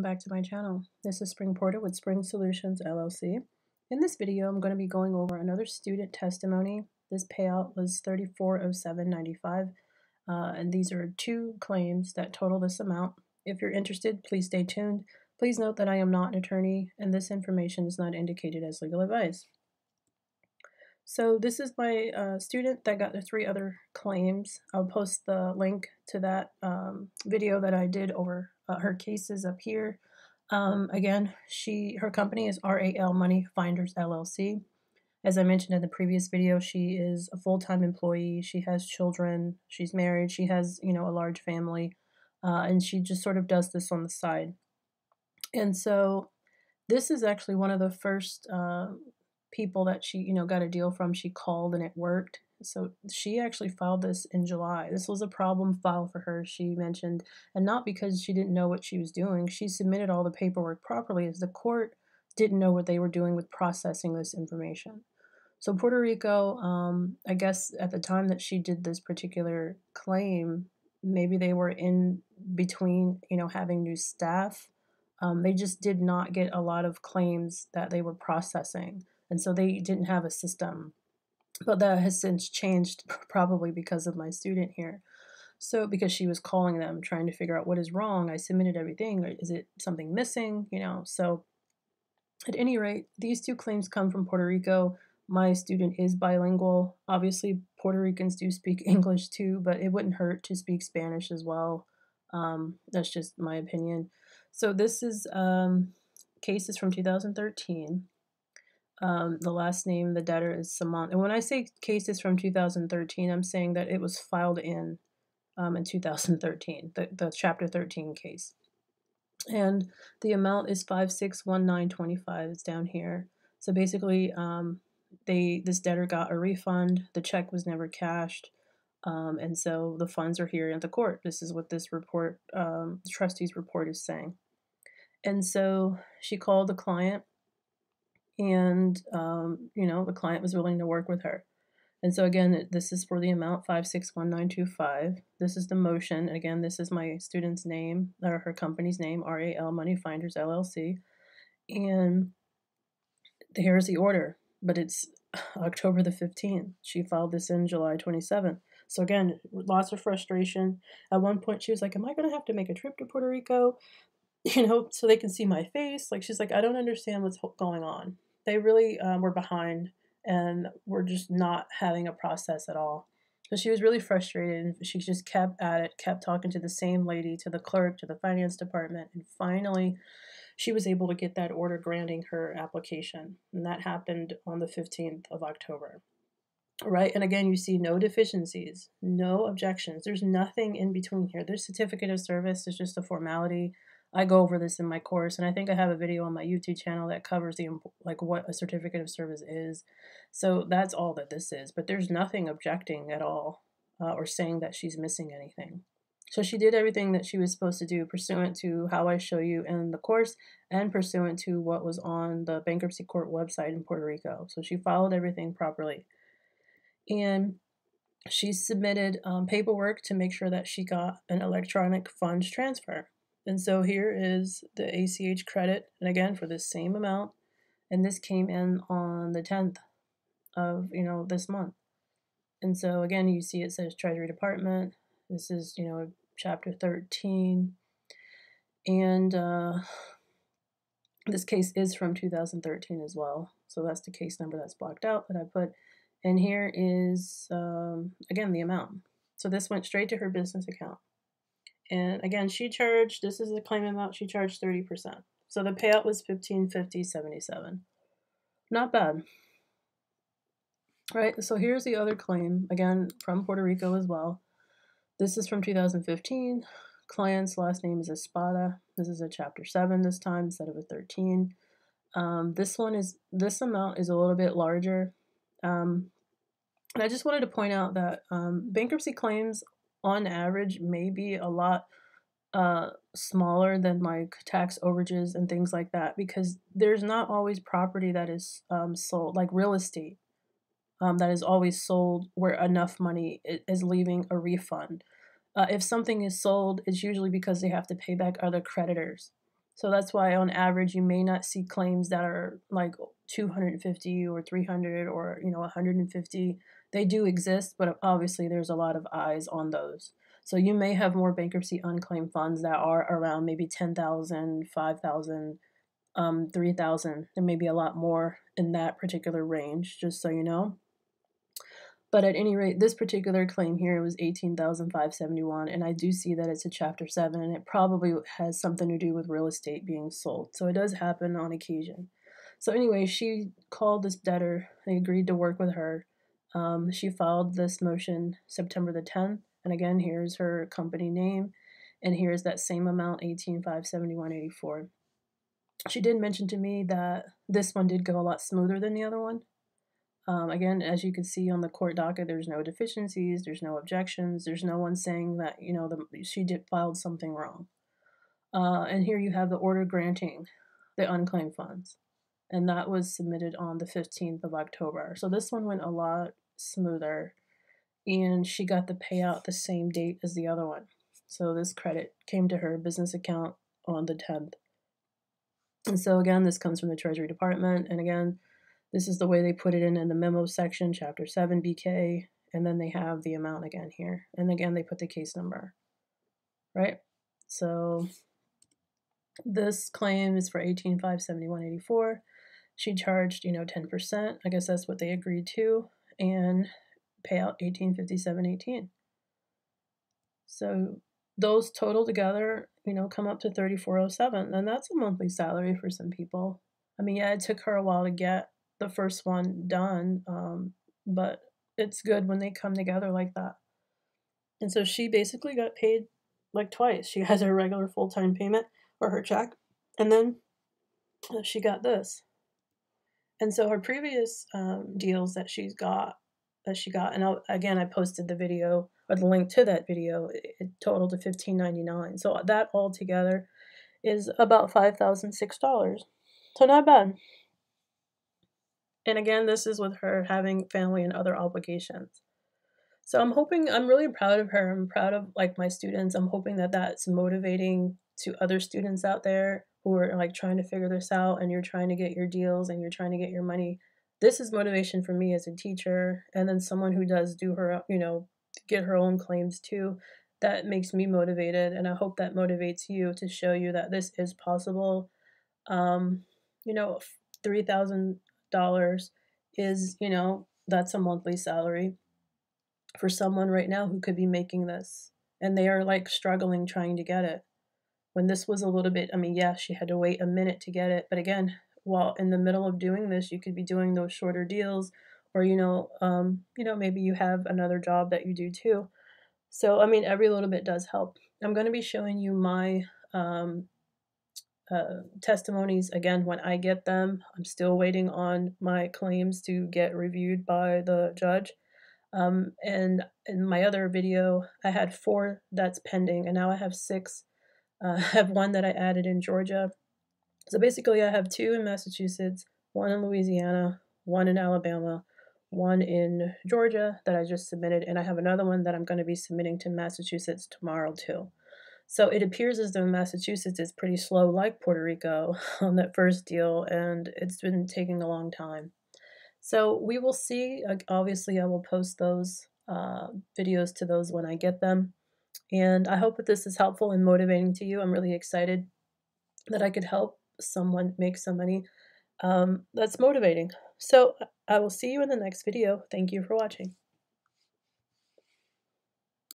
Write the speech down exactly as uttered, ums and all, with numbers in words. welcome back to my channel. This is Spring Porter with Spring Solutions L L C. In this video, I'm going to be going over another student testimony. This payout was thirty-four oh seven ninety-five, uh, and these are two claims that total this amount. If you're interested, please stay tuned. Please note that I am not an attorney, and this information is not indicated as legal advice. So this is my uh, student that got the three other claims. I'll post the link to that um, video that I did over uh, her cases up here. Um, again, she her company is R A L Money Finders L L C. As I mentioned in the previous video, she is a full-time employee. She has children. She's married. She has, you know, a large family, uh, and she just sort of does this on the side. And so this is actually one of the first Uh, people that she, you know, got a deal from. She called and it worked. So she actually filed this in July. This was a problem file for her, she mentioned, and not because she didn't know what she was doing. She submitted all the paperwork properly, as the court didn't know what they were doing with processing this information. So Puerto Rico, um, I guess at the time that she did this particular claim, maybe they were in between, you know, having new staff. Um, they just did not get a lot of claims that they were processing. And so they didn't have a system, but that has since changed, probably because of my student here. So because she was calling them, trying to figure out what is wrong. I submitted everything. Is it something missing? You know, so at any rate, these two claims come from Puerto Rico. My student is bilingual. Obviously, Puerto Ricans do speak English too, but it wouldn't hurt to speak Spanish as well. Um, that's just my opinion. So this is um, cases from two thousand thirteen. Um, the last name, the debtor, is Samantha. And when I say cases from two thousand thirteen, I'm saying that it was filed in um, in two thousand thirteen, the, the Chapter thirteen case. And the amount is five six one nine twenty-five. It's down here. So basically, um, they this debtor got a refund. The check was never cashed. Um, and so the funds are here at the court. This is what this report, um, the trustee's report, is saying. And so she called the client. And, um, you know, the client was willing to work with her. And so, again, this is for the amount five six one nine two five. This is the motion. Again, this is my student's name, or her company's name, R A L Money Finders, L L C. And here's the order, but it's October the fifteenth. She filed this in July twenty-seventh. So, again, lots of frustration. At one point, she was like, am I going to have to make a trip to Puerto Rico, you know, so they can see my face? Like, she's like, I don't understand what's going on. They really um, were behind, and were just not having a process at all. So she was really frustrated, and she just kept at it, kept talking to the same lady, to the clerk, to the finance department, and finally she was able to get that order granting her application, and that happened on the fifteenth of October. Right, and again, you see no deficiencies, no objections. There's nothing in between here. There's certificate of service. It's just a formality. I go over this in my course, and I think I have a video on my YouTube channel that covers the like what a certificate of service is. So that's all that this is. But there's nothing objecting at all, uh, or saying that she's missing anything. So she did everything that she was supposed to do, pursuant to how I show you in the course, and pursuant to what was on the bankruptcy court website in Puerto Rico. So she followed everything properly, and she submitted um, paperwork to make sure that she got an electronic funds transfer. And so here is the A C H credit, and again, for the same amount, and this came in on the tenth of, you know, this month. And so again, you see it says Treasury Department. This is, you know, Chapter thirteen, and uh, this case is from two thousand thirteen as well. So that's the case number that's blocked out that I put. And here is, um, again, the amount. So this went straight to her business account. And again, she charged, this is the claim amount, she charged thirty percent. So the payout was fifteen fifty seventy-seven. Not bad. All right, so here's the other claim, again, from Puerto Rico as well. This is from two thousand fifteen. Client's last name is Espada. This is a Chapter seven this time instead of a thirteen. Um, this one is, this amount is a little bit larger. Um, and I just wanted to point out that um, bankruptcy claims on average may be a lot uh, smaller than like tax overages and things like that, because there's not always property that is um, sold, like real estate, um, that is always sold where enough money is leaving a refund. Uh, if something is sold, it's usually because they have to pay back other creditors. So that's why on average, you may not see claims that are like two hundred fifty or three hundred or, you know, one hundred fifty. They do exist, but obviously there's a lot of eyes on those. So you may have more bankruptcy unclaimed funds that are around maybe ten thousand, five thousand, um, three thousand. There may be a lot more in that particular range, just so you know. But at any rate, this particular claim here was eighteen thousand five hundred seventy-one dollars, and I do see that it's a Chapter seven, and it probably has something to do with real estate being sold. So it does happen on occasion. So anyway, she called this debtor. They agreed to work with her. Um, she filed this motion September the tenth, and again, here's her company name, and here's that same amount, eighteen thousand five hundred seventy-one dollars and eighty-four cents. She did mention to me that this one did go a lot smoother than the other one. Um, again, as you can see on the court docket, there's no deficiencies, there's no objections, there's no one saying that, you know, the, she did filed something wrong. Uh, and here you have the order granting the unclaimed funds, and that was submitted on the fifteenth of October. So this one went a lot smoother, and she got the payout the same date as the other one. So this credit came to her business account on the tenth. And so again, this comes from the Treasury Department, and again, this is the way they put it in in the memo section, Chapter seven B K, and then they have the amount again here. And again, they put the case number, right? So this claim is for eighteen thousand five hundred seventy-one dollars and eighty-four cents. She charged, you know, ten percent. I guess that's what they agreed to, and payout eighteen fifty-seven eighteen. So those total together, you know, come up to thirty-four oh seven, and that's a monthly salary for some people. I mean, yeah, it took her a while to get the first one done, um, but it's good when they come together like that. And so she basically got paid like twice. She has her regular full-time payment or her check, and then she got this. And so her previous um, deals that she's got, that she got, and I'll, again, I posted the video or the link to that video. It, it totaled to fifteen ninety-nine. So that all together is about five thousand six dollars. So not bad. And again, this is with her having family and other obligations. So I'm hoping, I'm really proud of her. I'm proud of like my students. I'm hoping that that's motivating to other students out there who are like trying to figure this out, and you're trying to get your deals and you're trying to get your money. This is motivation for me as a teacher, and then someone who does do her, you know, get her own claims too. That makes me motivated, and I hope that motivates you to show you that this is possible. Um, you know, three thousand dollars is, you know, that's a monthly salary for someone right now who could be making this, and they are like struggling trying to get it. When this was a little bit, I mean, yeah, she had to wait a minute to get it, but again, while in the middle of doing this, you could be doing those shorter deals, or you know, um, you know, maybe you have another job that you do too. So I mean, every little bit does help. I'm going to be showing you my um, Uh, testimonies again when I get them. I'm still waiting on my claims to get reviewed by the judge. Um, and in my other video, I had four that's pending, and now I have six. Uh, I have one that I added in Georgia. So basically, I have two in Massachusetts, one in Louisiana, one in Alabama, one in Georgia that I just submitted, and I have another one that I'm going to be submitting to Massachusetts tomorrow too. So it appears as though Massachusetts is pretty slow, like Puerto Rico, on that first deal, and it's been taking a long time. So we will see. Obviously, I will post those uh, videos to those when I get them. And I hope that this is helpful and motivating to you. I'm really excited that I could help someone make some money. Um, that's motivating. So I will see you in the next video. Thank you for watching.